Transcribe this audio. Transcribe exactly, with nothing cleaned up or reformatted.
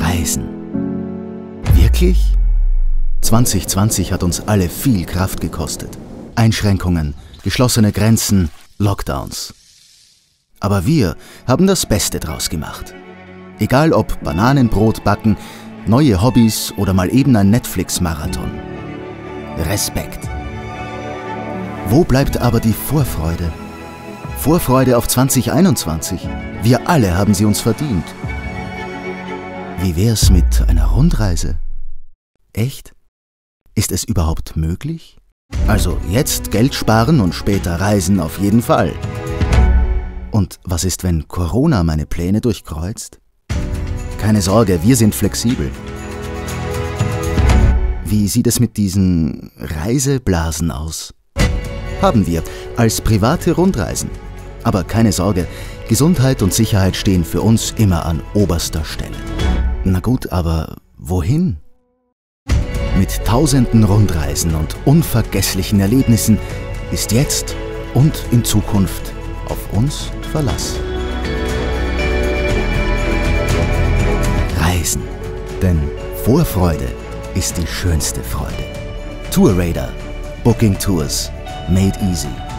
Reisen. Wirklich? zwanzig zwanzig hat uns alle viel Kraft gekostet. Einschränkungen, geschlossene Grenzen, Lockdowns. Aber wir haben das Beste draus gemacht. Egal ob Bananenbrot backen, neue Hobbys oder mal eben ein Netflix-Marathon. Respekt. Wo bleibt aber die Vorfreude? Vorfreude auf zwanzig einundzwanzig. Wir alle haben sie uns verdient. Wie wär's mit einer Rundreise? Echt? Ist es überhaupt möglich? Also jetzt Geld sparen und später reisen auf jeden Fall. Und was ist, wenn Corona meine Pläne durchkreuzt? Keine Sorge, wir sind flexibel. Wie sieht es mit diesen Reiseblasen aus? Haben wir als private Rundreisen. Aber keine Sorge, Gesundheit und Sicherheit stehen für uns immer an oberster Stelle. Na gut, aber wohin? Mit tausenden Rundreisen und unvergesslichen Erlebnissen ist jetzt und in Zukunft auf uns Verlass. Reisen, denn Vorfreude ist die schönste Freude. TourRadar, Booking Tours, made easy.